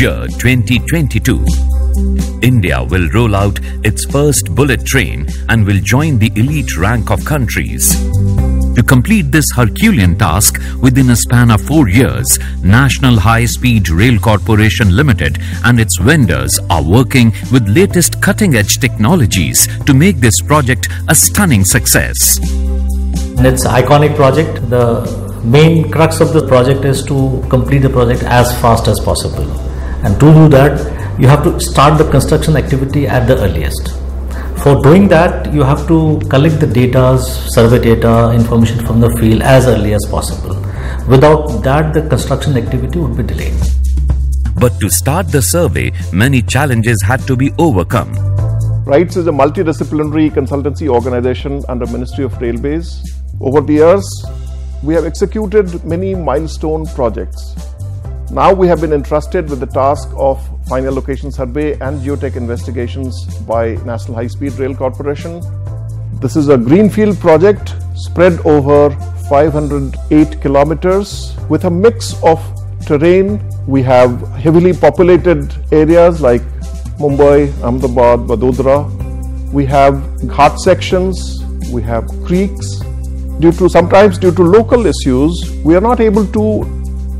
year 2022, India will roll out its first bullet train and will join the elite rank of countries. To complete this Herculean task within a span of 4 years, National High Speed Rail Corporation Limited and its vendors are working with latest cutting-edge technologies to make this project a stunning success. It's an iconic project. The main crux of the project is to complete the project as fast as possible. And to do that, you have to start the construction activity at the earliest. For doing that, you have to collect the data, survey data, information from the field as early as possible. Without that, the construction activity would be delayed. But to start the survey, many challenges had to be overcome. RITES is a multidisciplinary consultancy organization under Ministry of Railways. Over the years, we have executed many milestone projects. Now we have been entrusted with the task of final location survey and geotech investigations by National High Speed Rail Corporation. This is a greenfield project spread over 508 kilometers with a mix of terrain. We have heavily populated areas like Mumbai, Ahmedabad, Vadodara. We have ghat sections, we have creeks. Sometimes due to local issues, we are not able to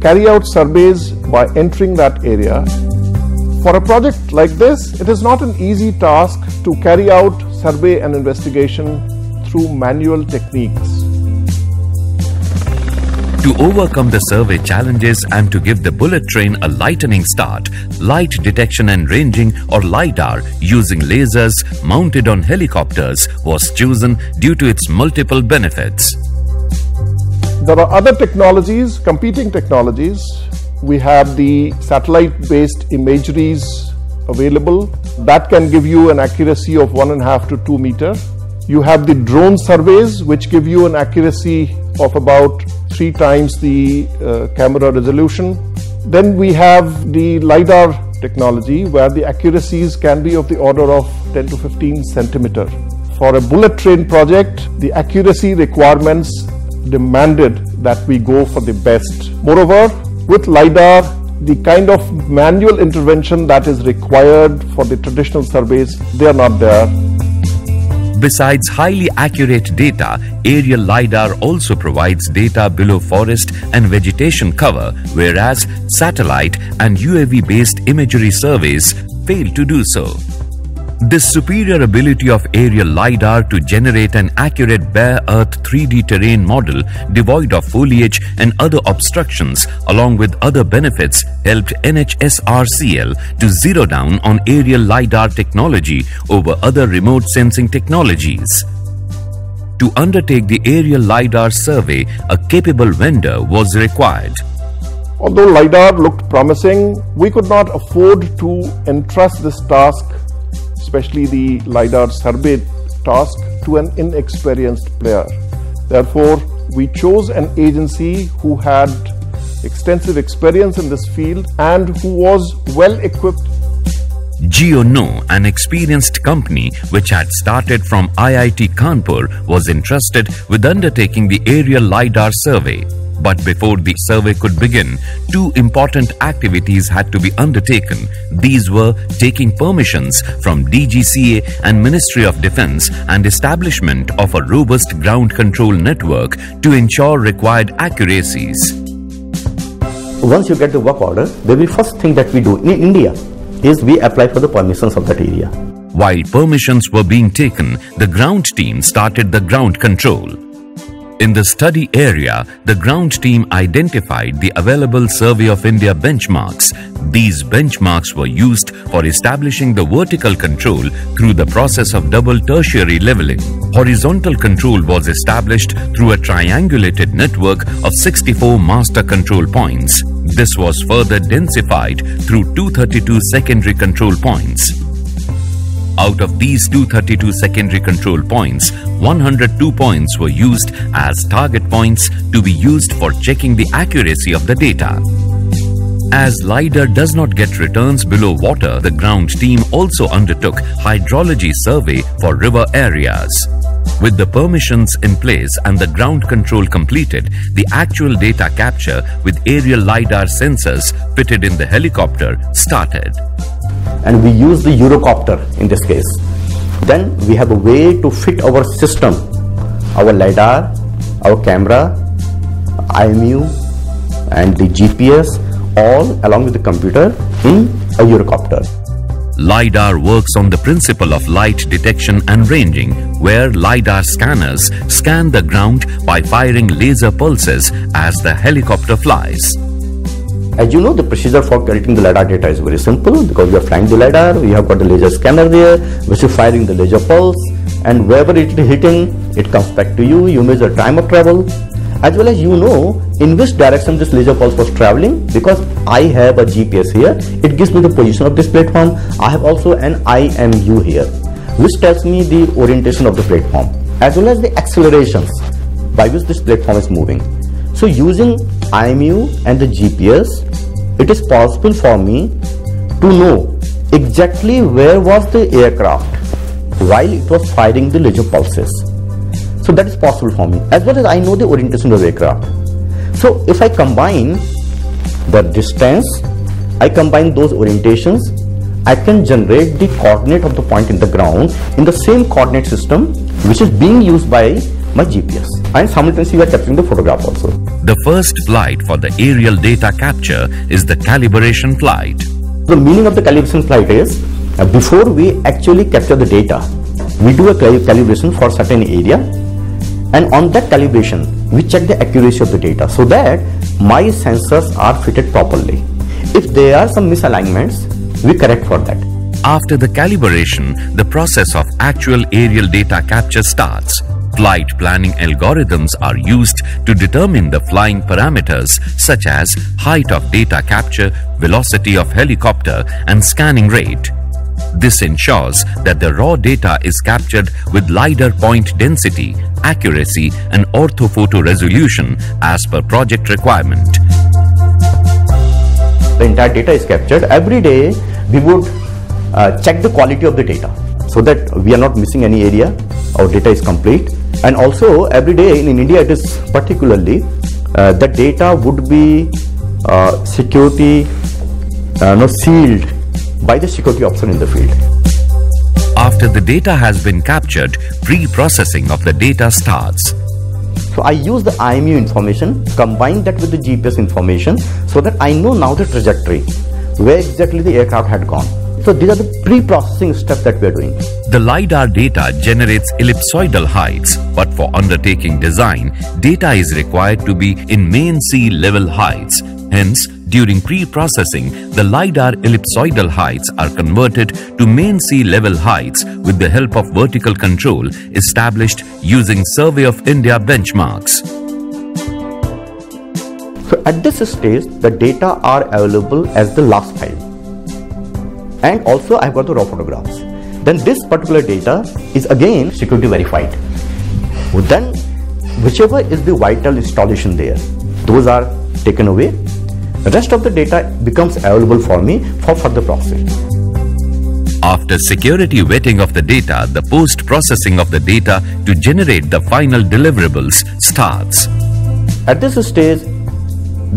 carry out surveys by entering that area. For a project like this, it is not an easy task to carry out survey and investigation through manual techniques. To overcome the survey challenges and to give the bullet train a lightning start, light detection and ranging or LiDAR using lasers mounted on helicopters was chosen due to its multiple benefits. There are other technologies, competing technologies. We have the satellite-based imageries available that can give you an accuracy of 1.5 to 2 meters. You have the drone surveys which give you an accuracy of about 3 times the camera resolution. Then we have the LiDAR technology where the accuracies can be of the order of 10 to 15 centimeter. For a bullet train project, the accuracy requirements demanded that we go for the best. Moreover, with LiDAR, the kind of manual intervention that is required for the traditional surveys, they are not there. Besides highly accurate data, aerial LiDAR also provides data below forest and vegetation cover, whereas satellite and UAV-based imagery surveys fail to do so. This superior ability of aerial LiDAR to generate an accurate bare earth 3D terrain model devoid of foliage and other obstructions, along with other benefits, helped NHSRCL to zero down on aerial LiDAR technology over other remote sensing technologies. To undertake the aerial LiDAR survey, a capable vendor was required. Although LiDAR looked promising, we could not afford to entrust this task, especially the LiDAR survey task, to an inexperienced player. Therefore, we chose an agency who had extensive experience in this field and who was well equipped. Geokno, an experienced company which had started from IIT Kanpur, was entrusted with undertaking the aerial LiDAR survey. But before the survey could begin, 2 important activities had to be undertaken. These were taking permissions from DGCA and Ministry of Defence and establishment of a robust ground control network to ensure required accuracies. Once you get the work order, the very first thing that we do in India is we apply for the permissions of that area. While permissions were being taken, the ground team started the ground control. In the study area, the ground team identified the available Survey of India benchmarks. These benchmarks were used for establishing the vertical control through the process of double tertiary leveling. Horizontal control was established through a triangulated network of 64 master control points. This was further densified through 232 secondary control points. Out of these 232 secondary control points, 102 points were used as target points to be used for checking the accuracy of the data. As LiDAR does not get returns below water, the ground team also undertook hydrology survey for river areas. With the permissions in place and the ground control completed, the actual data capture with aerial LiDAR sensors fitted in the helicopter started. And we use the Eurocopter in this case. Then we have a way to fit our system, our LiDAR, our camera, IMU and the GPS, all along with the computer in a Eurocopter. LiDAR works on the principle of light detection and ranging, where LiDAR scanners scan the ground by firing laser pulses as the helicopter flies. As you know, the procedure for collecting the LiDAR data is very simple, because you are flying the LiDAR, you have got the laser scanner there, which is firing the laser pulse, and wherever it is hitting, it comes back to you. You measure time of travel, as well as you know in which direction this laser pulse was traveling, because I have a GPS here, it gives me the position of this platform. I have also an IMU here, which tells me the orientation of the platform, as well as the accelerations by which this platform is moving. So using IMU and the GPS, it is possible for me to know exactly where was the aircraft while it was firing the laser pulses. So that is possible for me, as well as I know the orientation of the aircraft. So if I combine the distance, I combine those orientations, I can generate the coordinate of the point in the ground in the same coordinate system which is being used by my GPS, and simultaneously we are capturing the photograph also. The first flight for the aerial data capture is the calibration flight. The meaning of the calibration flight is, before we actually capture the data, we do a calibration for certain area, and on that calibration we check the accuracy of the data so that my sensors are fitted properly. If there are some misalignments, we correct for that. After the calibration, the process of actual aerial data capture starts. Flight planning algorithms are used to determine the flying parameters such as height of data capture, velocity of helicopter and scanning rate. This ensures that the raw data is captured with LiDAR point density, accuracy and orthophoto resolution as per project requirement. The entire data is captured. Every day we would check the quality of the data so that we are not missing any area, our data is complete. And also every day in India, it is particularly the data would be sealed by the security officer in the field. After the data has been captured, pre-processing of the data starts. So I use the IMU information, combine that with the GPS information so that I know now the trajectory, where exactly the aircraft had gone. So these are the pre-processing steps that we are doing. The LiDAR data generates ellipsoidal heights, but for undertaking design, data is required to be in main sea level heights. Hence, during pre-processing, the LiDAR ellipsoidal heights are converted to main sea level heights with the help of vertical control established using Survey of India benchmarks. So at this stage, the data are available as the last file. And also I've got the raw photographs. Then this particular data is again security verified. Then whichever is the vital installation there, those are taken away. The rest of the data becomes available for me for further processing. After security vetting of the data, the post-processing of the data to generate the final deliverables starts. At this stage,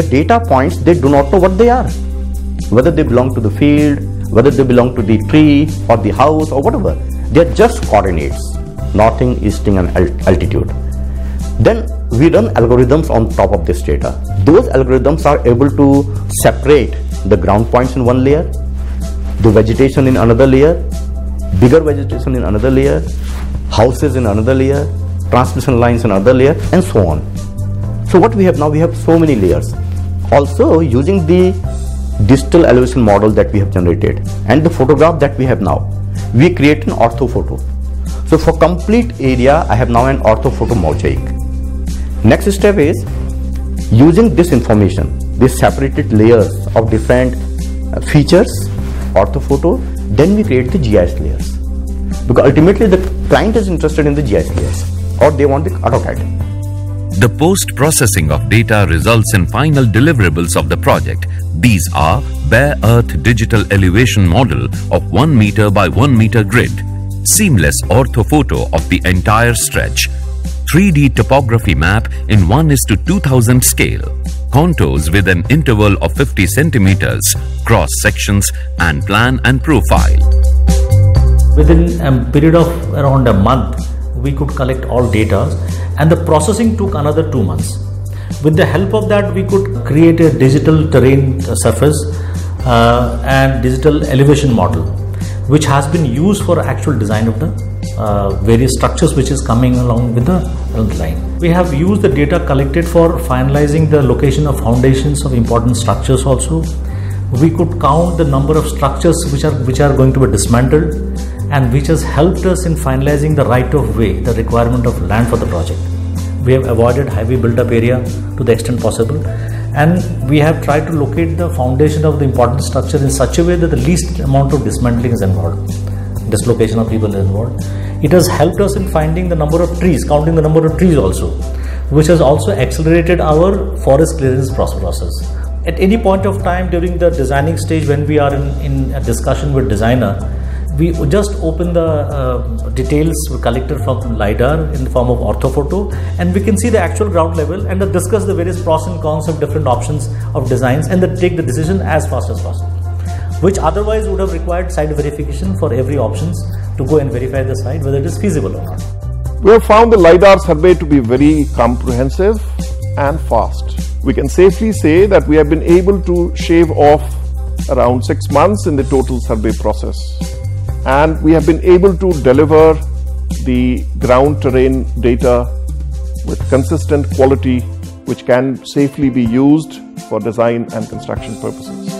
the data points, they do not know what they are, whether they belong to the field, whether they belong to the tree or the house or whatever. They are just coordinates, northing, easting and altitude. Then we run algorithms on top of this data. Those algorithms are able to separate the ground points in one layer, the vegetation in another layer, bigger vegetation in another layer, houses in another layer, transmission lines in another layer and so on. So what we have now, we have so many layers. Also using the digital elevation model that we have generated and the photograph that we have now, we create an orthophoto. So for complete area, I have now an orthophoto mosaic. Next step is using this information, these separated layers of different features, orthophoto, then we create the GIS layers, because ultimately the client is interested in the GIS layers or they want the AutoCAD. The post-processing of data results in final deliverables of the project. These are bare earth digital elevation model of 1 meter by 1 meter grid, seamless orthophoto of the entire stretch, 3D topography map in 1:2000 scale, contours with an interval of 50 centimeters, cross sections and plan and profile. Within a period of around a month, we could collect all data, and the processing took another 2 months. With the help of that, we could create a digital terrain surface and digital elevation model, which has been used for actual design of the various structures which is coming along with the line. We have used the data collected for finalizing the location of foundations of important structures also. We could count the number of structures which are going to be dismantled, and which has helped us in finalizing the right of way, the requirement of land for the project. We have avoided highway build-up area to the extent possible, and we have tried to locate the foundation of the important structure in such a way that the least amount of dismantling is involved, dislocation of people is involved. It has helped us in finding the number of trees, counting the number of trees also, which has also accelerated our forest clearance process. At any point of time during the designing stage, when we are in a discussion with designer, we just open the details collected from LiDAR in the form of orthophoto, and we can see the actual ground level and discuss the various pros and cons of different options of designs, and then take the decision as fast as possible, which otherwise would have required site verification for every options to go and verify the site whether it is feasible or not. We have found the LiDAR survey to be very comprehensive and fast. We can safely say that we have been able to shave off around 6 months in the total survey process. And we have been able to deliver the ground terrain data with consistent quality, which can safely be used for design and construction purposes.